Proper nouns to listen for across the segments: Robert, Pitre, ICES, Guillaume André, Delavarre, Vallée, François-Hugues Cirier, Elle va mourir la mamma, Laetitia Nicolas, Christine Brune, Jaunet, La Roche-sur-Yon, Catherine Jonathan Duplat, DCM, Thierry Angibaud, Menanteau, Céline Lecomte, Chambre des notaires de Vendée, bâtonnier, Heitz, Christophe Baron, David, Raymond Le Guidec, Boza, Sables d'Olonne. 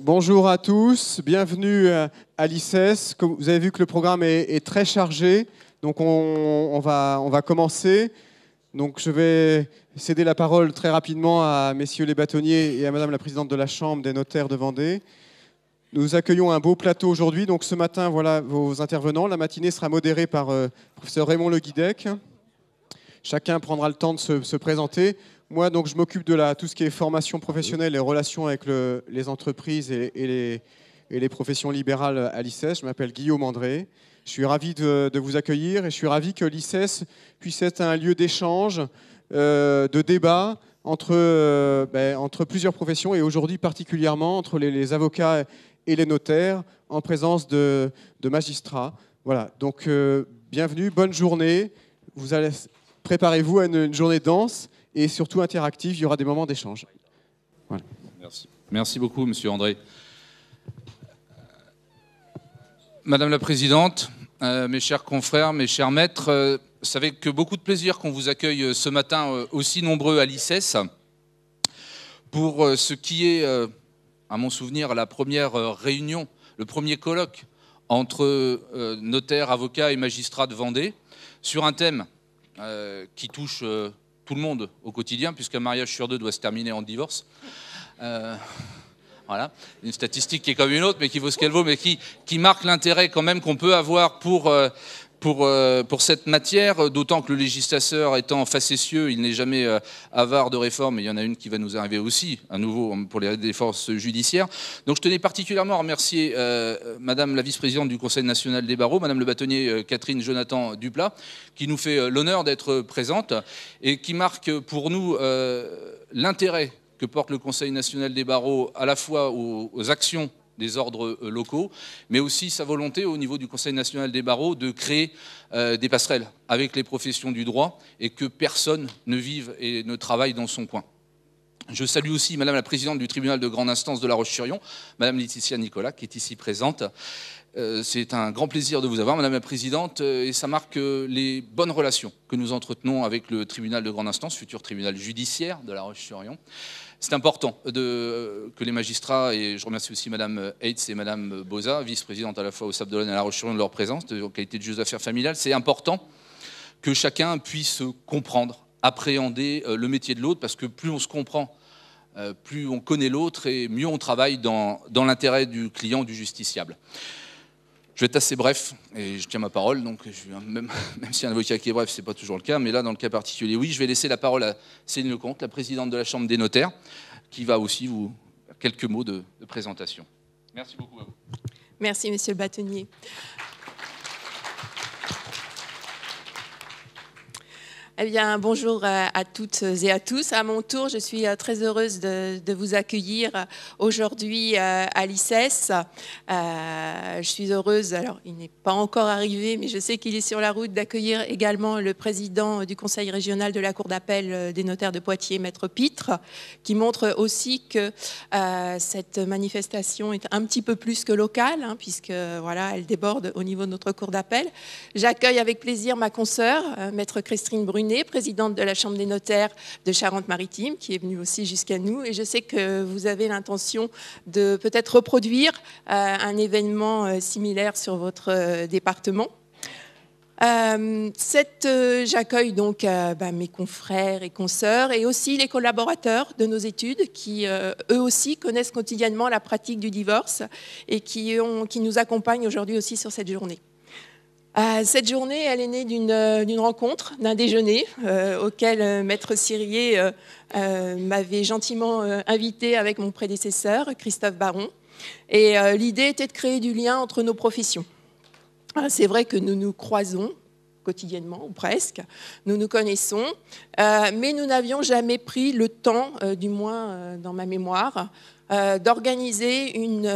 Bonjour à tous, bienvenue à l'ICES. Vous avez vu que le programme est très chargé, donc on va commencer. Donc je vais céder la parole très rapidement à messieurs les bâtonniers et à madame la présidente de la Chambre des notaires de Vendée. Nous accueillons un beau plateau aujourd'hui, donc ce matin, voilà vos intervenants. La matinée sera modérée par professeur Raymond Le Guidec. Chacun prendra le temps de se présenter. Moi, donc, je m'occupe de tout ce qui est formation professionnelle et relations avec les entreprises et les professions libérales à l'ICES. Je m'appelle Guillaume André. Je suis ravi de vous accueillir et je suis ravi que l'ICES puisse être un lieu d'échange, de débat entre plusieurs professions et aujourd'hui particulièrement entre les avocats et les notaires en présence de magistrats. Voilà, donc bienvenue, bonne journée. Préparez-vous à une journée dense. Et surtout interactive, il y aura des moments d'échange. Voilà. Merci. Merci beaucoup, monsieur André. Madame la Présidente, mes chers confrères, mes chers maîtres, c'est avec beaucoup de plaisir qu'on vous accueille ce matin aussi nombreux à l'ICES pour ce qui est, à mon souvenir, la première réunion, le premier colloque entre notaires, avocats et magistrats de Vendée sur un thème qui touche tout le monde au quotidien, puisqu'un mariage sur deux doit se terminer en divorce. Voilà, une statistique qui est comme une autre, mais qui vaut ce qu'elle vaut, mais qui marque l'intérêt quand même qu'on peut avoir pour cette matière, d'autant que le législateur étant facétieux, il n'est jamais avare de réformes, et il y en a une qui va nous arriver aussi, à nouveau, pour les défenses judiciaires. Donc je tenais particulièrement à remercier madame la vice-présidente du Conseil national des barreaux, madame le bâtonnier Catherine Jonathan Duplat, qui nous fait l'honneur d'être présente et qui marque pour nous l'intérêt que porte le Conseil national des barreaux à la fois aux actions des ordres locaux, mais aussi sa volonté au niveau du Conseil national des barreaux de créer des passerelles avec les professions du droit et que personne ne vive et ne travaille dans son coin. Je salue aussi madame la présidente du tribunal de grande instance de La Roche-sur-Yon, madame Laetitia Nicolas, qui est ici présente. C'est un grand plaisir de vous avoir, madame la présidente, et ça marque les bonnes relations que nous entretenons avec le tribunal de grande instance, futur tribunal judiciaire de La Roche-sur-Yon. C'est important que les magistrats, et je remercie aussi madame Heitz et madame Boza, vice-présidente à la fois au Sables d'Olonne et à La Roche-sur-Yon, de leur présence, en qualité de juge d'affaires familiales. C'est important que chacun puisse comprendre, appréhender le métier de l'autre, parce que plus on se comprend, plus on connaît l'autre et mieux on travaille dans l'intérêt du client, du justiciable. Je vais être assez bref, et je tiens ma parole, donc même si un avocat qui est bref, ce n'est pas toujours le cas, mais là, dans le cas particulier, oui, je vais laisser la parole à Céline Lecomte, la présidente de la Chambre des notaires, qui va aussi vous faire quelques mots de présentation. Merci beaucoup à vous. Merci, monsieur le bâtonnier. Eh bien, bonjour à toutes et à tous. À mon tour, je suis très heureuse de vous accueillir aujourd'hui à l'ICES. Je suis heureuse, alors il n'est pas encore arrivé, mais je sais qu'il est sur la route, d'accueillir également le président du Conseil régional de la Cour d'appel des notaires de Poitiers, maître Pitre, qui montre aussi que cette manifestation est un petit peu plus que locale, hein, puisque voilà, elle déborde au niveau de notre Cour d'appel. J'accueille avec plaisir ma consoeur, maître Christine Brune, présidente de la Chambre des notaires de Charente-Maritime, qui est venue aussi jusqu'à nous. Et je sais que vous avez l'intention de peut-être reproduire un événement similaire sur votre département. J'accueille donc mes confrères et consoeurs et aussi les collaborateurs de nos études qui eux aussi connaissent quotidiennement la pratique du divorce et qui nous accompagnent aujourd'hui aussi sur cette journée. Cette journée, elle est née d'une rencontre, d'un déjeuner auquel maître Cirier m'avait gentiment invité avec mon prédécesseur, Christophe Baron. Et l'idée était de créer du lien entre nos professions. C'est vrai que nous nous croisons quotidiennement, ou presque, nous nous connaissons, mais nous n'avions jamais pris le temps, du moins dans ma mémoire, d'organiser une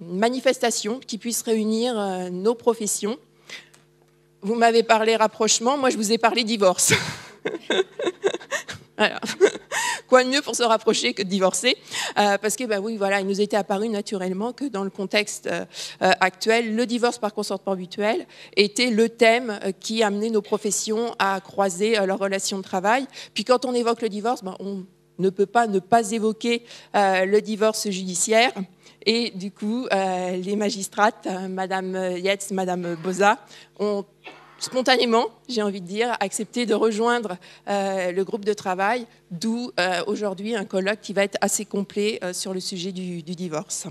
manifestation qui puisse réunir nos professions. Vous m'avez parlé rapprochement, moi je vous ai parlé divorce. Alors, quoi de mieux pour se rapprocher que de divorcer, parce que oui, voilà, il nous était apparu naturellement que dans le contexte actuel, le divorce par consentement mutuel était le thème qui amenait nos professions à croiser leurs relations de travail. Puis quand on évoque le divorce, on ne peut pas ne pas évoquer le divorce judiciaire. Et du coup, les magistrates, Madame Heitz, Madame Boza, ont spontanément, j'ai envie de dire, accepté de rejoindre le groupe de travail, d'où aujourd'hui un colloque qui va être assez complet sur le sujet du divorce.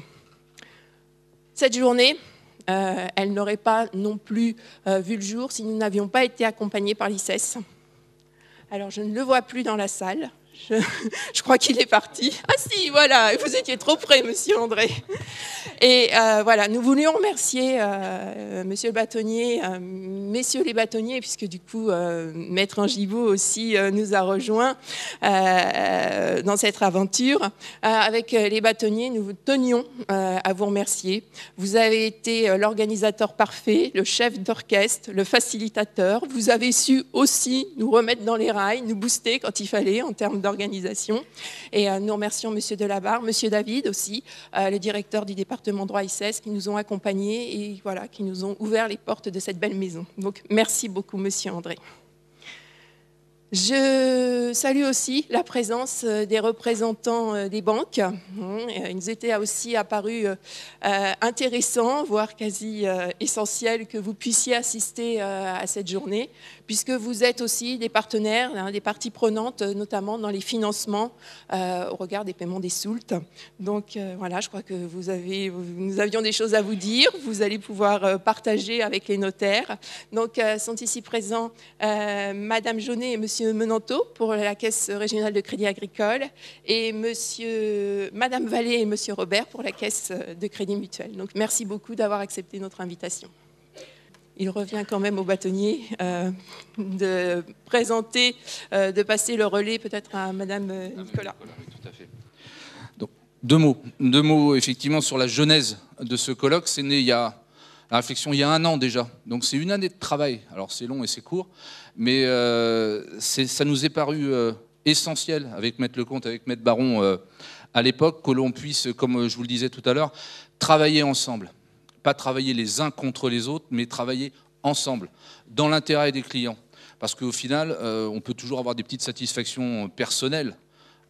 Cette journée, elle n'aurait pas non plus vu le jour si nous n'avions pas été accompagnés par l'ICES. Alors, je ne le vois plus dans la salle. Je crois qu'il est parti. Ah si, voilà, vous étiez trop près, monsieur André. Et voilà, nous voulions remercier monsieur le bâtonnier, messieurs les bâtonniers, puisque du coup, maître Angibaud aussi nous a rejoints dans cette aventure. Avec les bâtonniers, nous tenions à vous remercier. Vous avez été l'organisateur parfait, le chef d'orchestre, le facilitateur. Vous avez su aussi nous remettre dans les rails, nous booster quand il fallait en termes d'organisation. Et nous remercions monsieur Delavarre, monsieur David aussi, le directeur du département droit ICES, qui nous ont accompagnés et voilà, qui nous ont ouvert les portes de cette belle maison. Donc merci beaucoup monsieur André. Je salue aussi la présence des représentants des banques. Ils étaient aussi apparus intéressants, voire quasi essentiels que vous puissiez assister à cette journée, puisque vous êtes aussi des partenaires, des parties prenantes, notamment dans les financements au regard des paiements des soultes. Donc voilà, je crois que nous avions des choses à vous dire, vous allez pouvoir partager avec les notaires. Donc sont ici présents Madame Jaunet et Monsieur Menanteau pour la Caisse régionale de crédit agricole et Madame Vallée et Monsieur Robert pour la Caisse de crédit mutuel. Donc merci beaucoup d'avoir accepté notre invitation. Il revient quand même au bâtonnier de présenter, de passer le relais peut-être à Madame Nicolas. Oui, tout à fait. Donc, deux mots effectivement sur la genèse de ce colloque. C'est né il y a un an déjà, donc c'est une année de travail, alors c'est long et c'est court, mais ça nous est paru essentiel avec Maître Lecomte, avec Maître Baron à l'époque, que l'on puisse, comme je vous le disais tout à l'heure, travailler ensemble, pas travailler les uns contre les autres, mais travailler ensemble, dans l'intérêt des clients, parce qu'au final, on peut toujours avoir des petites satisfactions personnelles,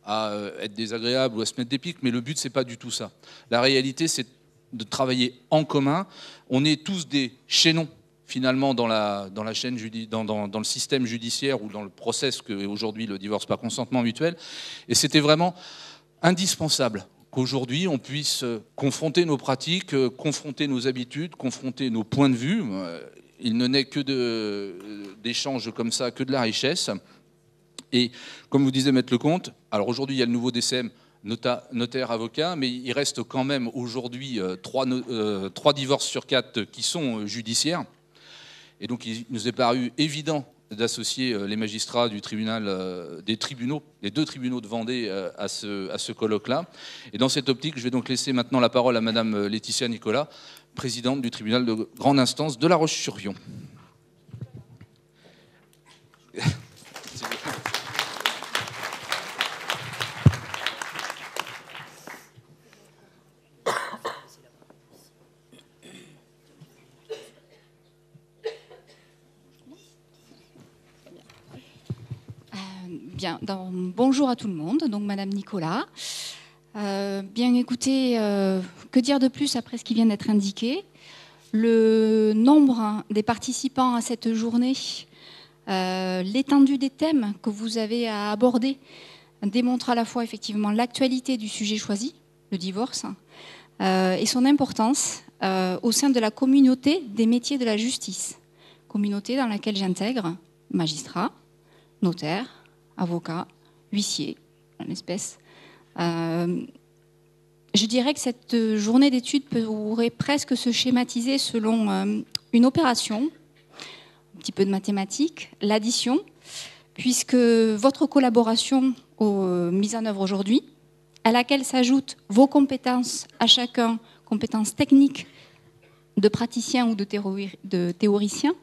à être désagréable ou à se mettre des piques, mais le but c'est pas du tout ça. La réalité c'est de travailler en commun. On est tous des chaînons, finalement, dans le système judiciaire ou dans le process qu'est aujourd'hui le divorce par consentement mutuel. Et c'était vraiment indispensable qu'aujourd'hui, on puisse confronter nos pratiques, confronter nos habitudes, confronter nos points de vue. Il ne naît que d'échanges comme ça, que de la richesse. Et comme vous disait Maître Lecomte, alors aujourd'hui, il y a le nouveau DCM, notaire, avocat, mais il reste quand même aujourd'hui 3 divorces sur 4 qui sont judiciaires. Et donc il nous est paru évident d'associer les magistrats des deux tribunaux de Vendée à ce colloque-là. Et dans cette optique, je vais donc laisser maintenant la parole à Madame Laetitia Nicolas, présidente du tribunal de grande instance de La Roche-sur-Yon. Bien, bonjour à tout le monde, donc Madame Nicolas. Bien écoutez, que dire de plus après ce qui vient d'être indiqué? Le nombre des participants à cette journée, l'étendue des thèmes que vous avez à aborder démontre à la fois effectivement l'actualité du sujet choisi, le divorce, et son importance au sein de la communauté des métiers de la justice, communauté dans laquelle j'intègre magistrats, notaires, avocats, huissiers, en l'espèce. Je dirais que cette journée d'études pourrait presque se schématiser selon une opération, un petit peu de mathématiques, l'addition, puisque votre collaboration mise en œuvre aujourd'hui, à laquelle s'ajoutent vos compétences à chacun, compétences techniques de praticien ou de théoricien,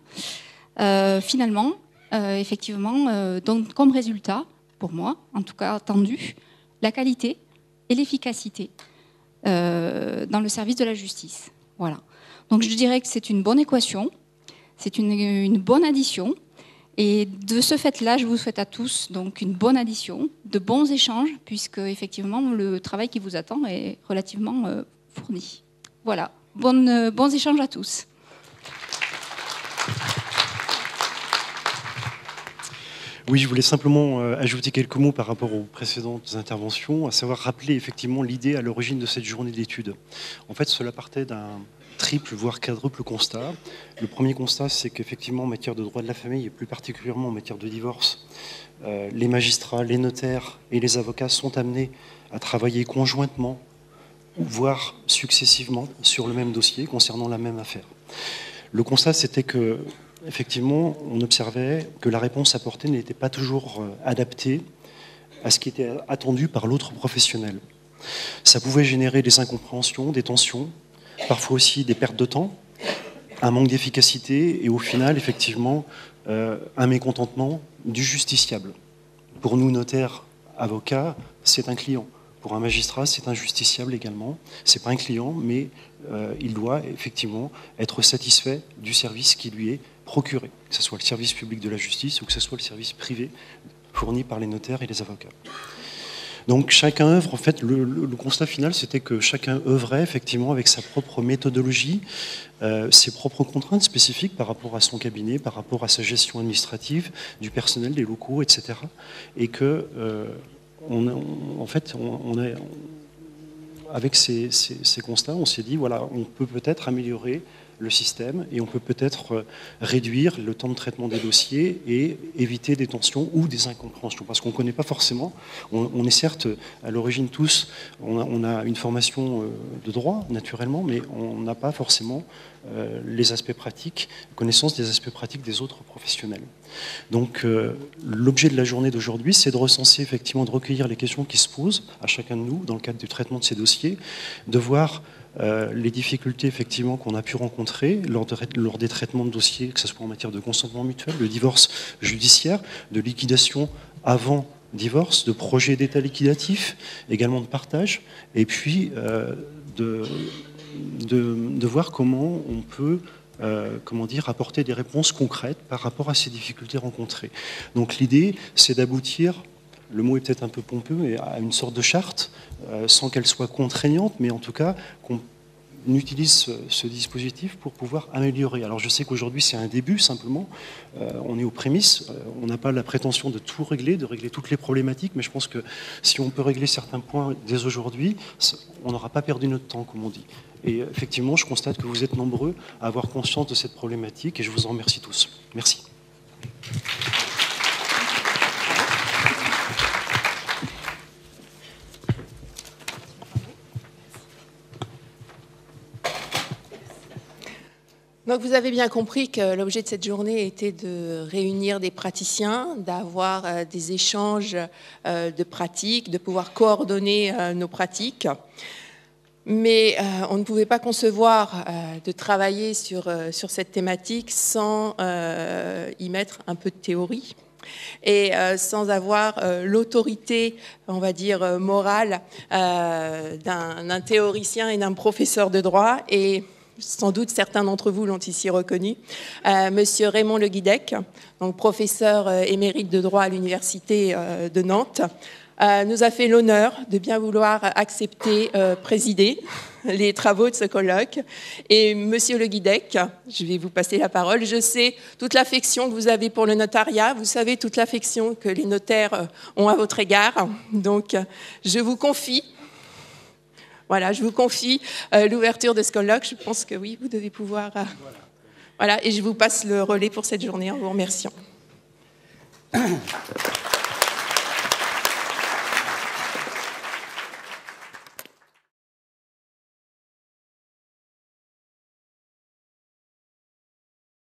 finalement, effectivement, donc, comme résultat, pour moi, en tout cas attendu, la qualité et l'efficacité dans le service de la justice. Voilà. Donc je dirais que c'est une bonne équation, c'est une bonne addition, Et de ce fait-là, je vous souhaite à tous donc une bonne addition, de bons échanges, puisque effectivement le travail qui vous attend est relativement fourni. Voilà, bons échanges à tous. Oui, je voulais simplement ajouter quelques mots par rapport aux précédentes interventions, à savoir rappeler effectivement l'idée à l'origine de cette journée d'études. En fait, cela partait d'un triple, voire quadruple constat. Le premier constat, c'est qu'effectivement, en matière de droit de la famille, et plus particulièrement en matière de divorce, les magistrats, les notaires et les avocats sont amenés à travailler conjointement, voire successivement, sur le même dossier concernant la même affaire. Le constat, c'était que effectivement, on observait que la réponse apportée n'était pas toujours adaptée à ce qui était attendu par l'autre professionnel. Ça pouvait générer des incompréhensions, des tensions, parfois aussi des pertes de temps, un manque d'efficacité et au final, effectivement, un mécontentement du justiciable. Pour nous, notaires, avocats, c'est un client. Pour un magistrat, c'est un justiciable également. Ce n'est pas un client, mais il doit effectivement être satisfait du service qui lui est procuré, que ce soit le service public de la justice ou que ce soit le service privé fourni par les notaires et les avocats. Donc chacun œuvre, en fait, le constat final, c'était que chacun œuvrait effectivement avec sa propre méthodologie, ses propres contraintes spécifiques par rapport à son cabinet, par rapport à sa gestion administrative, du personnel, des locaux, etc. Et que, avec ces constats, on s'est dit, voilà, on peut peut-être améliorer le système et on peut peut-être réduire le temps de traitement des dossiers et éviter des tensions ou des incompréhensions, parce qu'on ne connaît pas forcément, on est certes à l'origine tous, on a une formation de droit naturellement, mais on n'a pas forcément les aspects pratiques, connaissance des aspects pratiques des autres professionnels. Donc l'objet de la journée d'aujourd'hui, c'est de recenser effectivement, de recueillir les questions qui se posent à chacun de nous dans le cadre du traitement de ces dossiers, de voir les difficultés effectivement qu'on a pu rencontrer lors des traitements de dossiers, que ce soit en matière de consentement mutuel, de divorce judiciaire, de liquidation avant divorce, de projet d'état liquidatif, également de partage, et puis de voir comment on peut apporter des réponses concrètes par rapport à ces difficultés rencontrées. Donc l'idée, c'est d'aboutir, le mot est peut-être un peu pompeux, mais à une sorte de charte, sans qu'elle soit contraignante, mais en tout cas qu'on utilise ce dispositif pour pouvoir améliorer. Alors je sais qu'aujourd'hui c'est un début simplement, on est aux prémices, on n'a pas la prétention de tout régler, de régler toutes les problématiques, mais je pense que si on peut régler certains points dès aujourd'hui, on n'aura pas perdu notre temps, comme on dit. Et effectivement, je constate que vous êtes nombreux à avoir conscience de cette problématique et je vous en remercie tous. Merci. Donc vous avez bien compris que l'objet de cette journée était de réunir des praticiens, d'avoir des échanges de pratiques, de pouvoir coordonner nos pratiques. Mais on ne pouvait pas concevoir de travailler sur cette thématique sans y mettre un peu de théorie et sans avoir l'autorité, on va dire, morale d'un théoricien et d'un professeur de droit. Et sans doute certains d'entre vous l'ont ici reconnu, monsieur Raymond Le Guidec, donc professeur émérite de droit à l'université de Nantes, nous a fait l'honneur de bien vouloir accepter présider les travaux de ce colloque. Et monsieur Le Guidec, je vais vous passer la parole, je sais toute l'affection que vous avez pour le notariat, vous savez toute l'affection que les notaires ont à votre égard, donc je vous confie. Voilà, je vous confie l'ouverture de ce colloque. Je pense que oui, vous devez pouvoir... Voilà, et je vous passe le relais pour cette journée en vous remerciant.